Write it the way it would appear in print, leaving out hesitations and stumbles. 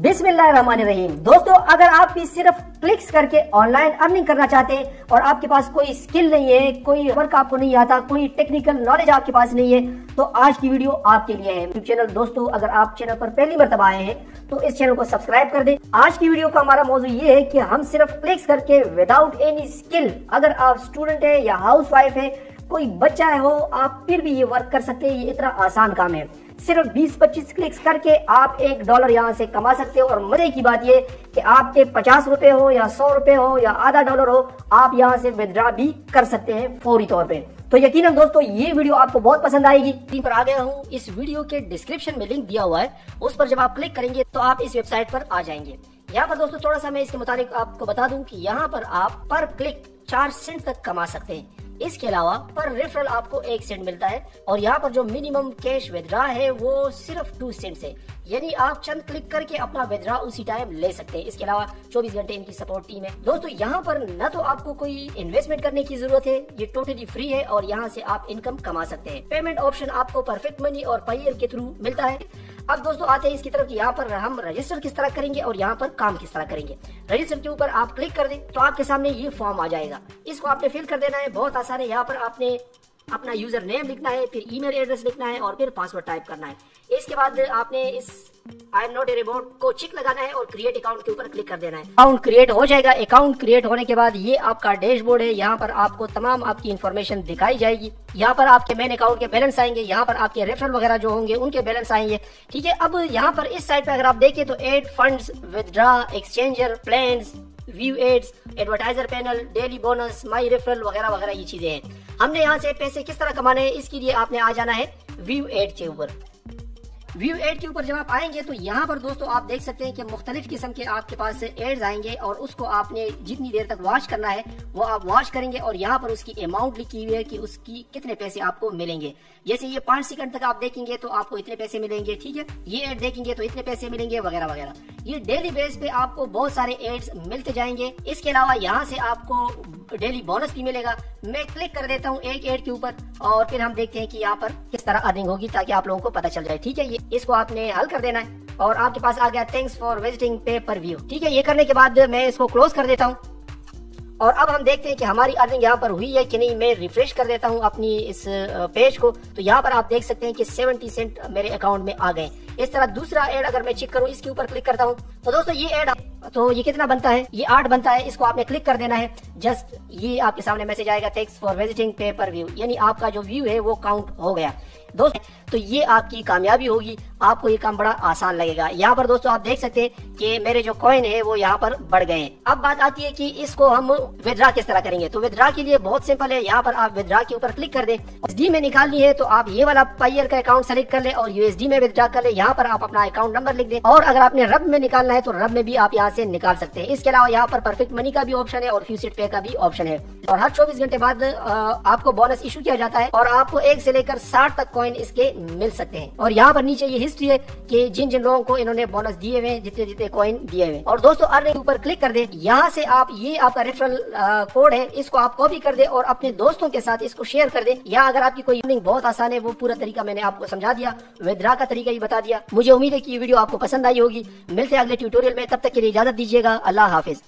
बिस्मिल्लाहिर्रहमानिर्रहीम। दोस्तों, अगर आप भी सिर्फ क्लिक्स करके ऑनलाइन अर्निंग करना चाहते हैं और आपके पास कोई स्किल नहीं है, कोई वर्क आपको नहीं आता, कोई टेक्निकल नॉलेज आपके पास नहीं है, तो आज की वीडियो आपके लिए है। यूट्यूब चैनल दोस्तों, अगर आप चैनल पर पहली मरतबा आए हैं तो इस चैनल को सब्सक्राइब कर दें। आज की वीडियो का हमारा मौजू ये है कि हम सिर्फ क्लिक्स करके विदाउट एनी स्किल, अगर आप स्टूडेंट है या हाउस वाइफ है, कोई बच्चा हो, आप फिर भी ये वर्क कर सकते हैं। ये इतना आसान काम है, सिर्फ 20-25 क्लिक्स करके आप $1 यहाँ से कमा सकते हो। और मजे की बात ये कि आपके 50 रुपए हो या 100 रुपए हो या आधा डॉलर हो, आप यहाँ से विथड्रॉ भी कर सकते हैं फौरी तौर पे। तो यकीनन दोस्तों, ये वीडियो आपको बहुत पसंद आएगी। लिंक पर आ गया हूँ, इस वीडियो के डिस्क्रिप्शन में लिंक दिया हुआ है, उस पर जब आप क्लिक करेंगे तो आप इस वेबसाइट पर आ जाएंगे। यहाँ पर दोस्तों थोड़ा सा मैं इसके मुताबिक आपको बता दूं कि यहाँ पर आप पर क्लिक 4 सेंट तक कमा सकते हैं। इसके अलावा पर रेफरल आपको 1 सेंट मिलता है और यहाँ पर जो मिनिमम कैश विथड्रॉ है वो सिर्फ 2 सेंट है, यानी आप चंद क्लिक करके अपना विथड्रॉ उसी टाइम ले सकते हैं। इसके अलावा 24 घंटे इनकी सपोर्ट टीम है। दोस्तों, यहाँ पर न तो आपको कोई इन्वेस्टमेंट करने की जरूरत है, ये टोटली फ्री है और यहाँ से आप इनकम कमा सकते हैं। पेमेंट ऑप्शन आपको परफेक्ट मनी और पायर के थ्रू मिलता है। अब दोस्तों आते हैं इसकी तरफ कि यहाँ पर हम रजिस्टर किस तरह करेंगे और यहाँ पर काम किस तरह करेंगे। रजिस्टर के ऊपर आप क्लिक कर दें तो आपके सामने ये फॉर्म आ जाएगा, इसको आपने फिल कर देना है। बहुत आसान है, यहाँ पर आपने अपना यूजर नेम लिखना है, फिर ईमेल एड्रेस लिखना है और फिर पासवर्ड टाइप करना है। इसके बाद आपने इस I am not a robot को चिक लगाना है और क्रिएट अकाउंट के ऊपर क्लिक कर देना है। अकाउंट क्रिएट हो जाएगा। अकाउंट क्रिएट होने के बाद ये आपका डैशबोर्ड है, यहाँ पर आपको तमाम आपकी इन्फॉर्मेशन दिखाई जाएगी। यहाँ पर आपके मेन अकाउंट के बैलेंस आएंगे, यहाँ पर आपके रेफरल वगैरह जो होंगे उनके बैलेंस आएंगे। ठीक है, अब यहाँ पर इस साइड पर अगर आप देखें तो add, funds, withdraw, exchanger, plans, view ads, advertiser panel, daily bonus, my referral वगैरह वगैरह ये चीजें हैं। हमने यहाँ से पैसे किस तरह कमाने हैं, इसके लिए आपने आ जाना है व्यू एड के ऊपर। व्यू एड के ऊपर जब आप आएंगे तो यहाँ पर दोस्तों आप देख सकते हैं कि मुख्तलिफ किस्म के आपके पास से एड्स आएंगे और उसको आपने जितनी देर तक वॉच करना है वो आप वॉच करेंगे और यहाँ पर उसकी अमाउंट लिखी हुई है कि उसकी कितने पैसे आपको मिलेंगे। जैसे ये 5 सेकंड तक आप देखेंगे तो आपको इतने पैसे मिलेंगे, ठीक है, ये एड देखेंगे तो इतने पैसे मिलेंगे वगैरह वगैरह। ये डेली बेस पे आपको बहुत सारे एड्स मिलते जाएंगे। इसके अलावा यहाँ से आपको डेली बोनस भी मिलेगा। मैं क्लिक कर देता हूँ एक एड के ऊपर और फिर हम देखते हैं कि यहाँ पर किस तरह अर्निंग होगी ताकि आप लोगों को पता चल जाए। ठीक है, इसको आपने हल कर देना है और आपके पास आ गया थैंक्स फॉर विजिटिंग पे पर व्यू। ठीक है, ये करने के बाद मैं इसको क्लोज कर देता हूँ और अब हम देखते हैं कि हमारी अर्निंग यहाँ पर हुई है कि नहीं। मैं रिफ्रेश कर देता हूँ अपनी इस पेज को तो यहाँ पर आप देख सकते हैं कि 70 सेंट मेरे अकाउंट में आ गए। इस तरह दूसरा एड अगर मैं चेक करूँ, इसके ऊपर क्लिक करता हूँ तो दोस्तों ये एड तो ये कितना बनता है, ये 8 बनता है। इसको आपने क्लिक कर देना है, जस्ट ये आपके सामने मैसेज आएगा थैंक्स फॉर विजिटिंग पे पर व्यू, यानी आपका जो व्यू है वो काउंट हो गया। दोस्तों तो ये आपकी कामयाबी होगी, आपको ये काम बड़ा आसान लगेगा। यहाँ पर दोस्तों आप देख सकते हैं कि मेरे जो कॉइन है वो यहाँ पर बढ़ गए। अब बात आती है कि इसको हम विथड्रॉ किस तरह करेंगे। तो विथड्रॉ के लिए बहुत सिंपल है, यहाँ पर आप विथड्रॉ के ऊपर क्लिक कर दें। USD में निकालनी है तो आप ये वाला पायर का अकाउंट सेलेक्ट कर ले और USD में विथड्रॉ कर ले। यहाँ पर आप अपना अकाउंट नंबर लिख दे और अगर आपने रब में निकालना है तो रब में भी आप यहाँ से निकाल सकते हैं। इसके अलावा यहाँ पर परफेक्ट मनी का भी ऑप्शन है और फ्यूसिट पे का भी ऑप्शन है और हर 24 घंटे बाद आपको बोनस इशू किया जाता है और आपको 1 से लेकर 60 तक कॉइन इसके मिल सकते हैं। और यहाँ पर नीचे ये हिस्ट्री है कि जिन जिन लोगों को इन्होंने बोनस दिए हुए, जितने जितने कॉइन दिए हुए। और दोस्तों अर्निंग ऊपर क्लिक कर दे, यहाँ से आप ये आपका रेफरल कोड है, इसको आप कॉपी कर दे और अपने दोस्तों के साथ इसको शेयर कर दे। या अगर आपकी कोई अर्निंग बहुत आसान है, वो पूरा तरीका मैंने आपको समझा दिया, विथड्रॉ का तरीका भी बता दिया। मुझे उम्मीद है कि ये वीडियो आपको पसंद आई होगी। मिलते हैं अगले ट्यूटोरियल में, तब तक के लिए इजाजत दीजिएगा। अल्लाह हाफिज।